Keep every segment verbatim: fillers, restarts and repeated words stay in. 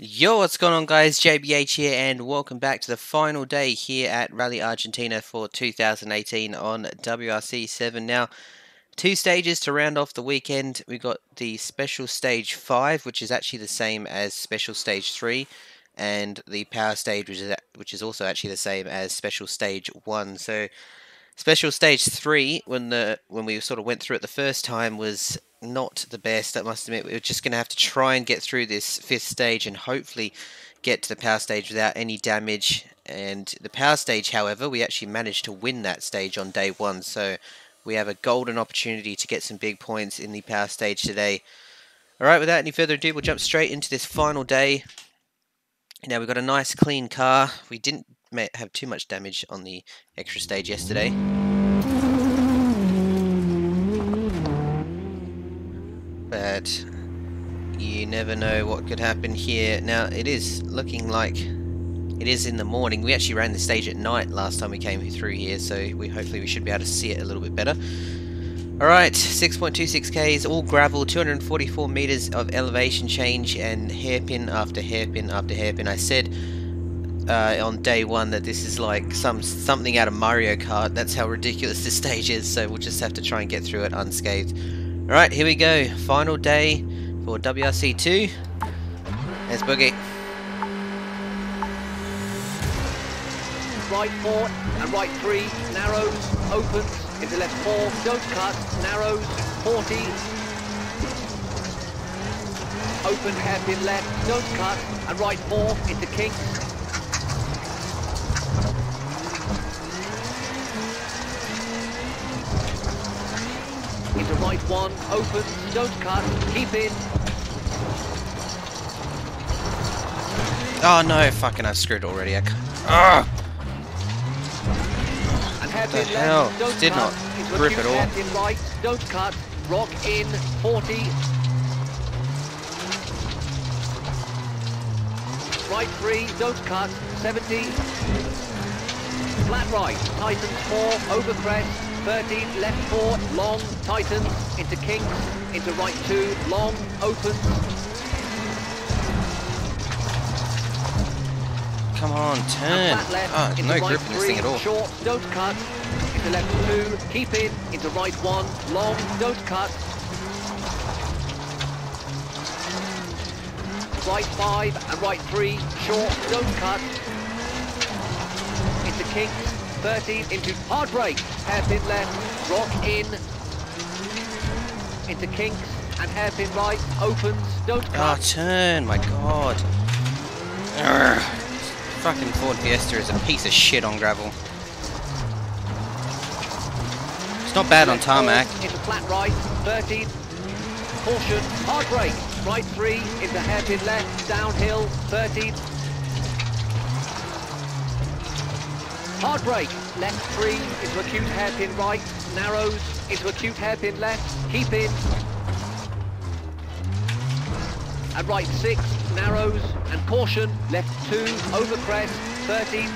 Yo, what's going on guys, J B H here and welcome back to the final day here at Rally Argentina for two thousand eighteen on W R C seven. Now, two stages to round off the weekend. We've got the Special Stage five, which is actually the same as Special Stage three, and the Power Stage, which is, which is also actually the same as Special Stage one. So, Special Stage three, when, the, when we sort of went through it the first time, was not the best, I must admit. We're just going to have to try and get through this fifth stage and hopefully get to the power stage without any damage. And the power stage, however, we actually managed to win that stage on day one, so we have a golden opportunity to get some big points in the power stage today. Alright, without any further ado, we'll jump straight into this final day. Now, we've got a nice clean car. We didn't have too much damage on the extra stage yesterday. But you never know what could happen here. Now, it is looking like it is in the morning. We actually ran the stage at night last time we came through here, so we hopefully we should be able to see it a little bit better. Alright, six point two six Ks, all gravel, two hundred forty-four meters of elevation change, and hairpin after hairpin after hairpin. I said uh, on day one that this is like some something out of Mario Kart. That's how ridiculous this stage is, so we'll just have to try and get through it unscathed. Alright, here we go. Final day for W R C two. Let's boogie. Right four and right three, narrows, open, into left four, don't cut, narrows, forty. Open, hairpin left, don't cut, and right four, into kink. Into right one, open, don't cut, keep in. Oh no, fucking I've screwed already. I can't. And what the hell? Left, did cut, not grip at all. Right, don't cut, rock in, forty. Right three, don't cut, seventy. Flat right, tightens four, over crest. thirteen, left four, long, tighten, into kinks, into right two, long, open. Come on, turn. Left, oh, no right grip in this thing at all. Short, don't cut, into left two, keep in, into right one, long, don't cut. Right five and right three, short, don't cut. Into kinks. thirteen into hard brake, hairpin left, rock in, into kinks, and hairpin right, opens, don't cut. Oh, turn, my god. Urgh. Fucking Ford Fiesta is a piece of shit on gravel. It's not bad on tarmac. Into flat right, thirteen, caution, hard brake, right three, into hairpin left, downhill, thirteen. Hard brake, left three, into acute hairpin right, narrows, into acute hairpin left, keep in. And right six, narrows, and caution, left two, over crest, thirteen.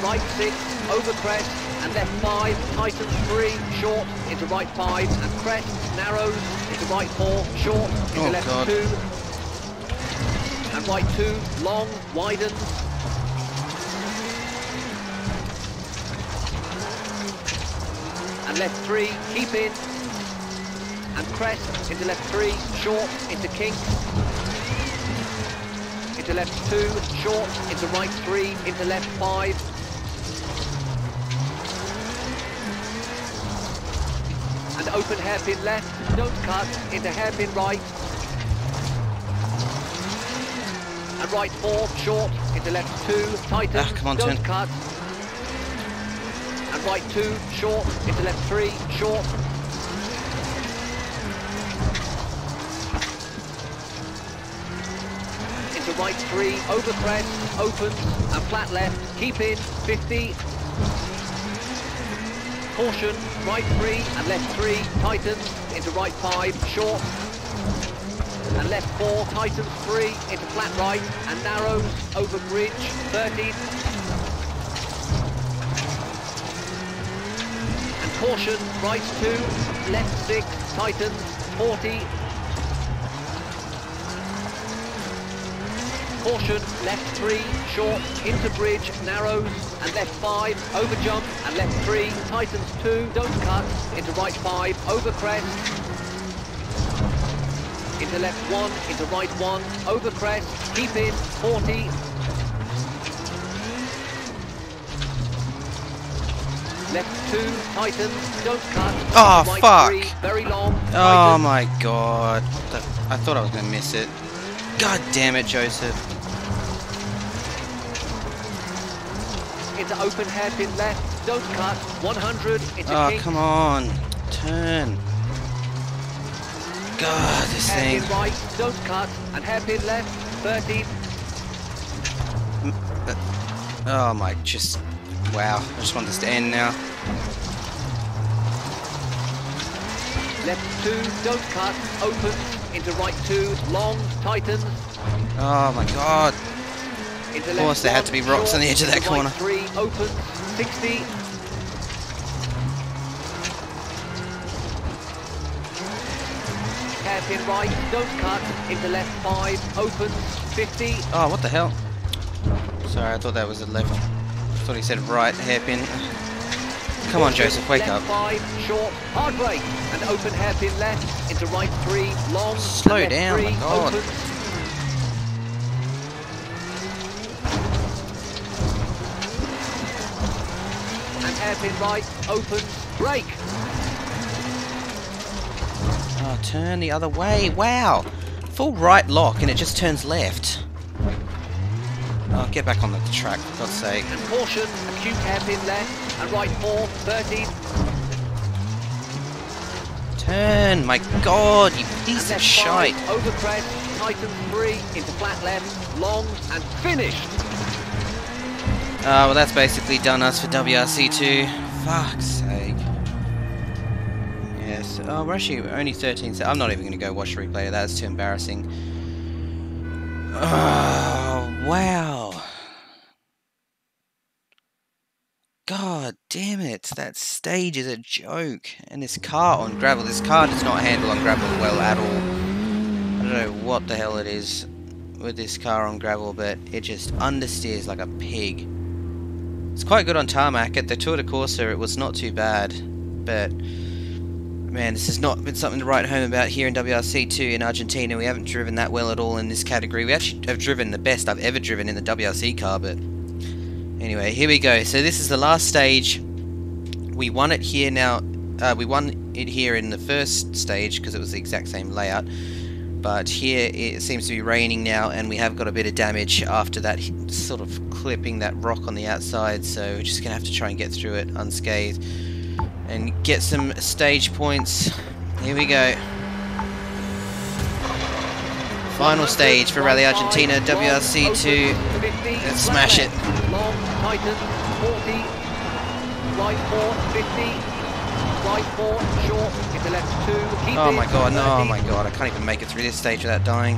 Right six, over crest, and left five, tighten three, short, into right five, and crest, narrows, into right four, short, into oh, left God. two. And right two, long, widens. And left three, keep in. And crest, into left three, short, into kink. Into left two, short, into right three, into left five. And open hairpin left, don't cut, into hairpin right. And right four, short, into left two, tighten, ah, come on, don't turn. Cut. And right two, short, into left three, short. Into right three, over crest, opens, and flat left, keep in, fifty. Caution, right three, and left three, tighten, into right five, short. And left four, tightens three, into flat right, and narrows, over bridge, thirteen. And caution, right two, left six, tightens, forty. caution, left three, short, into bridge, narrows, and left five, over jump, and left three, tightens two, don't cut, into right five, over crest, into left one, into right one, over crest, keep in, forty, left two, tightens, don't cut. Oh, right fuck. Three, very long, oh, my God. I thought I was going to miss it. God damn it, Joseph. Into open hairpin left, don't cut, one hundred, into oh, kick. Come on. Turn. God, this hairpin thing. Right, don't cut, and hairpin left, thirty. Oh, my, just... Wow, I just want this to end now. Left two, don't cut, open, into right two, long, tightens. Oh my God. Into of course there one, had to be rocks short, on the edge of that right corner. Three, open, sixty. Hairpin right, don't cut, into left five, open, fifty. Oh, what the hell? Sorry, I thought that was a left. I thought he said right hairpin. Come on, Joseph, wake up. Five, short, hard break, and open hairpin left into right three, long. Slow down, my God. And hairpin right, open, break. Oh, turn the other way. Wow, full right lock, and it just turns left. Oh, get back on the track, for God's sake. And caution, acute hairpin left, and right four, thirty. Turn, my God, you piece of shite. Over crest, tighten three, into flat left, long, and finished. Ah, uh, well that's basically done us for W R C two. Fuck's sake. Yes, oh, we're actually only thirteen, so I'm not even going to go watch the replay of that, it's too embarrassing. Oh, wow. God damn it, that stage is a joke. And this car on gravel, this car does not handle on gravel well at all. I don't know what the hell it is with this car on gravel, but it just understeers like a pig. It's quite good on tarmac. At the Tour de Corse, it was not too bad, but... Man, this has not been something to write home about here in W R C two in Argentina. We haven't driven that well at all in this category. We actually have driven the best I've ever driven in the W R C car, but... Anyway, here we go. So this is the last stage. We won it here now. Uh, we won it here in the first stage, because it was the exact same layout. But here it seems to be raining now, and we have got a bit of damage after that sort of clipping that rock on the outside. So we're just going to have to try and get through it unscathed and get some stage points. Here we go. Final stage for Rally Argentina W R C two. Let's smash it. Long, tighten, forty. Right four, fifty. Right four, short. Into left two. Keep it. Oh my God, no, oh my God. I can't even make it through this stage without dying.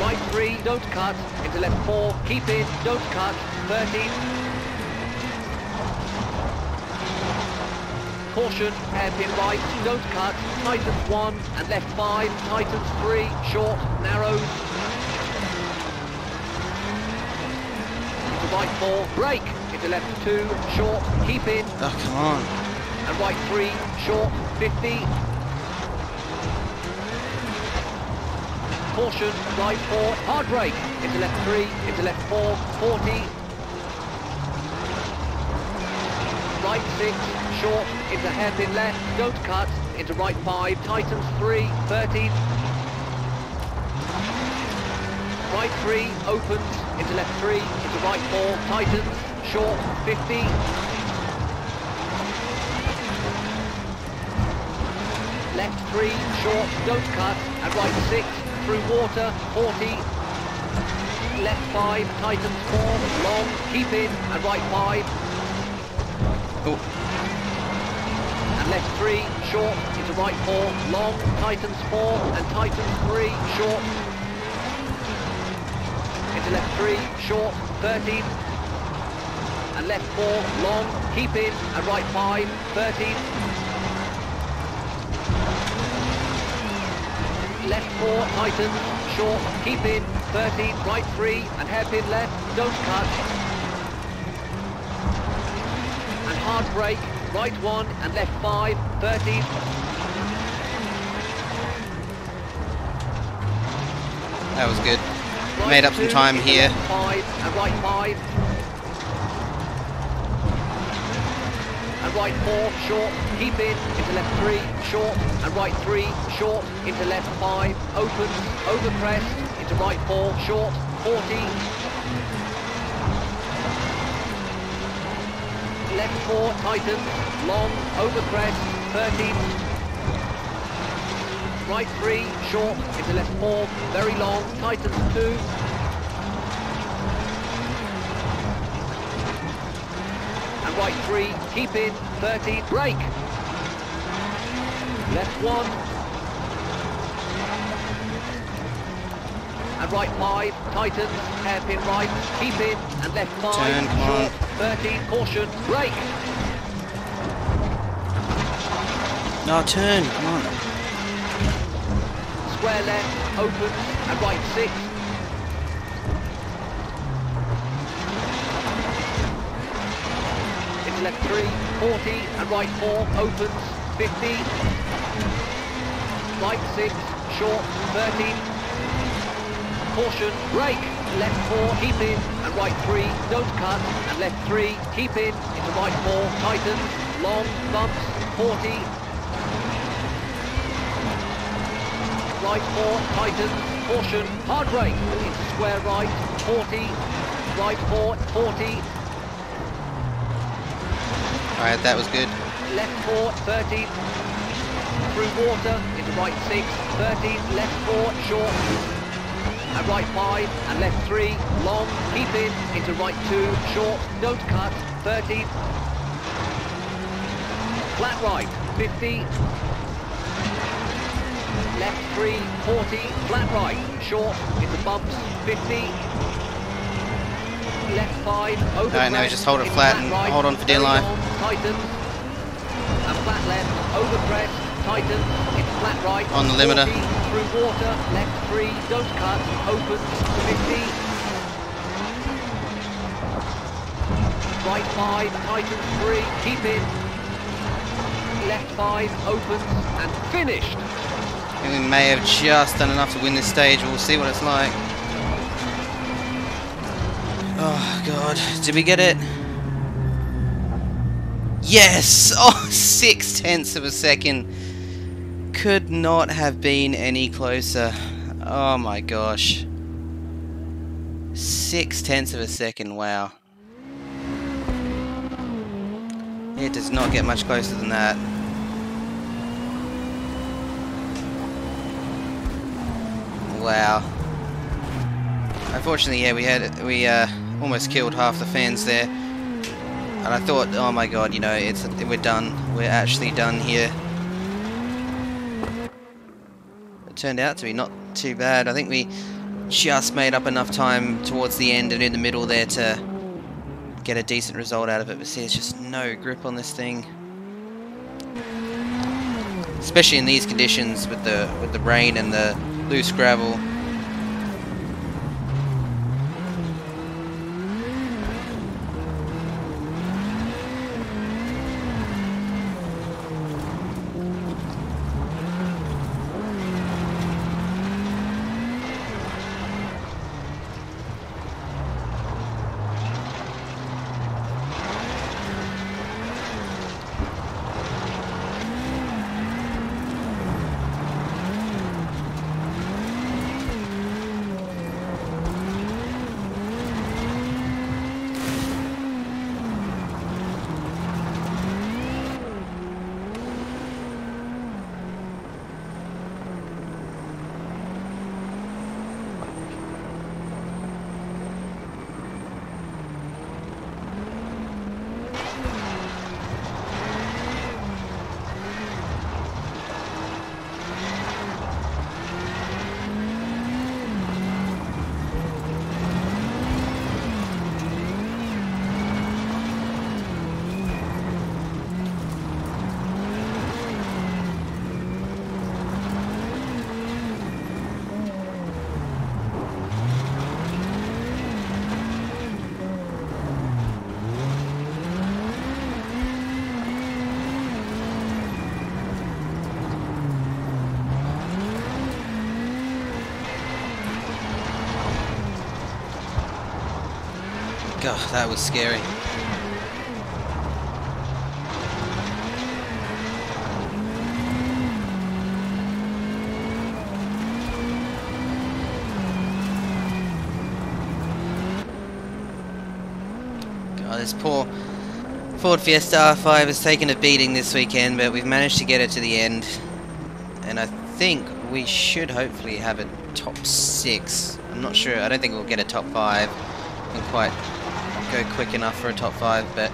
Right three, don't cut. Into left four. Keep it. Don't cut. thirty. Caution, hairpin right, don't cut, tightens one, and left five, tightens three, short, narrows. Into right four, break, into left two, short, keep in. Oh, come on. And right three, short, fifty. Caution, right four, hard break, into left three, into left four, forty. Right six, short, into hairpin left, don't cut, into right five, tightens three, thirty. Right three, opens, into left three, into right four, tightens, short, fifty. Left three, short, don't cut, and right six, through water, forty. Left five, tightens four, long, keep in, and right five. Oh. Left three, short, into right four, long, tightens four, and tightens three, short. Into left three, short, thirty. And left four, long, keep in, and right five, thirty. Left four, tightens, short, keep in, thirteen, right three, and hairpin left, don't cut. And hard brake, right one, and left five, thirteen. That was good. Right made up two, some time here. Five, and right five. And right four, short, keep in, into left three, short, and right three, short, into left five, open, over crest, into right four, short, forty. Left four, tighten, long, over crest, thirty. Right three, short, into left four, very long, tighten, two. Right three, keep in, thirty, brake. Left one. And right five, tighten, hairpin right, keep in, and left five, turn, come on. thirty, caution, brake. No, turn, come on. Square left, open, and right six. Left three, forty, and right four, opens, fifty, right six, short, thirty, caution, brake, left four, keep in, and right three, don't cut, and left three, keep in, into right four, tighten, long, bumps, forty, right four, tighten, caution, hard brake, into square right, forty, right four, forty, Alright, that was good. Left four, thirty. Through water, into right six, thirty, left four, short. And right five, and left three, long, keep in, into right two, short, don't cut, thirty. Flat right, fifty. Left three, forty, flat right, short, into bumps, fifty. Left five, over. Alright, now just hold it flat and hold on for dear life. Tighten, and flat left, over press, tighten, it's flat right, on the limiter, through water, left three, don't cut, open, fifty, right five, tighten three, keep in, left five, open, and finished. And we may have just done enough to win this stage, we'll see what it's like. Oh god, did we get it? Yes! Oh, six tenths of a second. Could not have been any closer. Oh my gosh. Six tenths of a second, wow. It does not get much closer than that. Wow. Unfortunately, yeah, we had we uh, almost killed half the fans there. And I thought, oh my god, you know, it's we're done. We're actually done here. It turned out to be not too bad. I think we just made up enough time towards the end and in the middle there to get a decent result out of it. But see, there's just no grip on this thing. Especially in these conditions with the with the rain and the loose gravel. God, that was scary. God, this poor Ford Fiesta R five has taken a beating this weekend, but we've managed to get it to the end. And I think we should hopefully have a top six. I'm not sure, I don't think we'll get a top five. Can quite go quick enough for a top five, but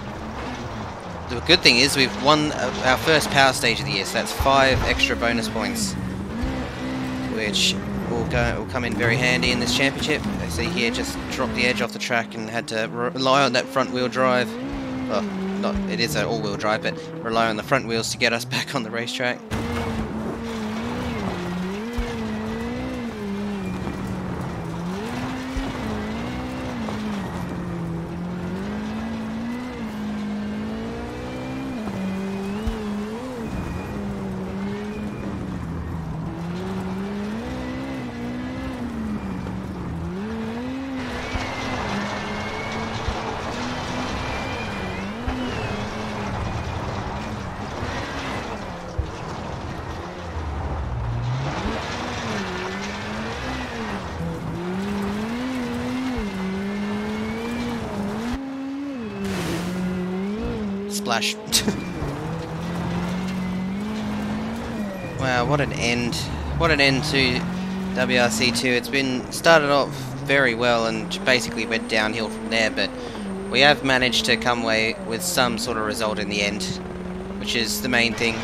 the good thing is we've won our first power stage of the year, so that's five extra bonus points, which will go will come in very handy in this championship. I see here just dropped the edge off the track and had to rely on that front wheel drive. Well, not it is an all wheel drive, but rely on the front wheels to get us back on the racetrack. Splash. Wow, what an end. What an end to W R C two. It's been started off very well and basically went downhill from there, but we have managed to come away with some sort of result in the end, which is the main thing.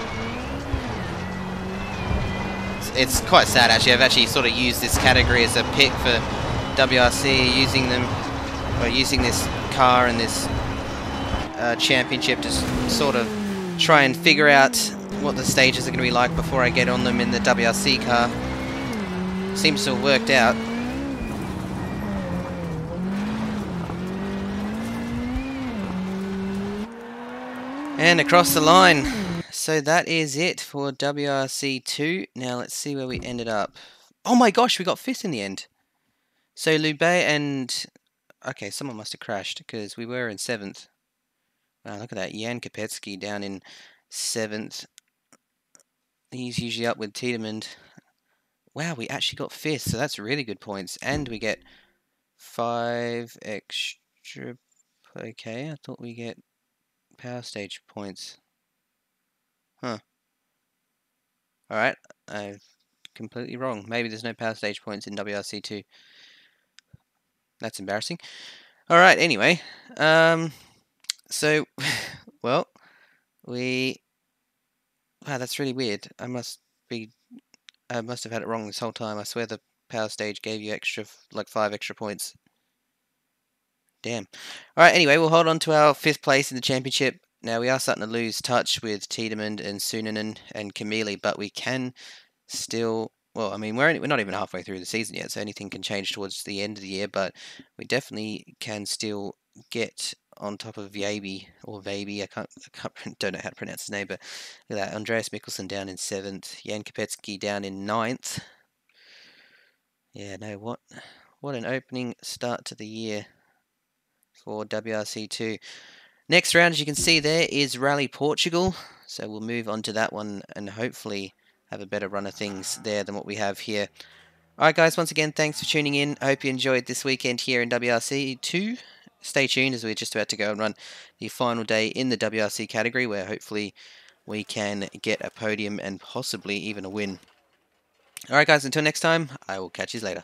It's, it's quite sad actually. I've actually sort of used this category as a pick for W R C, using them, or using this car and this Uh, championship to sort of try and figure out what the stages are going to be like before I get on them in the W R C car. Seems to have worked out. And across the line. So that is it for W R C two. Now let's see where we ended up. Oh my gosh, we got fifth in the end. So Loubet and... Okay, someone must have crashed because we were in seventh. Wow, look at that, Jan Kopecky down in seventh. He's usually up with Tiedemann. Wow, we actually got fifth, so that's really good points. And we get five extra... Okay, I thought we get power stage points. Huh. Alright, I'm completely wrong. Maybe there's no power stage points in W R C two. That's embarrassing. Alright, anyway. Um... So, well, we, wow, that's really weird. I must be, I must have had it wrong this whole time. I swear the power stage gave you extra, like five extra points. Damn. Alright, anyway, we'll hold on to our fifth place in the championship. Now, we are starting to lose touch with Tiedemann and Sunen and Camili, but we can still, well, I mean, we're, only, we're not even halfway through the season yet, so anything can change towards the end of the year, but we definitely can still get on top of Yaby or Vaby. I can't, I can't, don't know how to pronounce his name, but look at that, Andreas Mikkelsen down in seventh, Jan Kopecky down in ninth. Yeah, no, what, what an opening start to the year for W R C two. Next round, as you can see there, is Rally Portugal, so we'll move on to that one and hopefully have a better run of things there than what we have here. Alright guys, once again, thanks for tuning in. I hope you enjoyed this weekend here in W R C two. Stay tuned as we're just about to go and run the final day in the W R C category, where hopefully we can get a podium and possibly even a win. Alright guys, until next time, I will catch you later.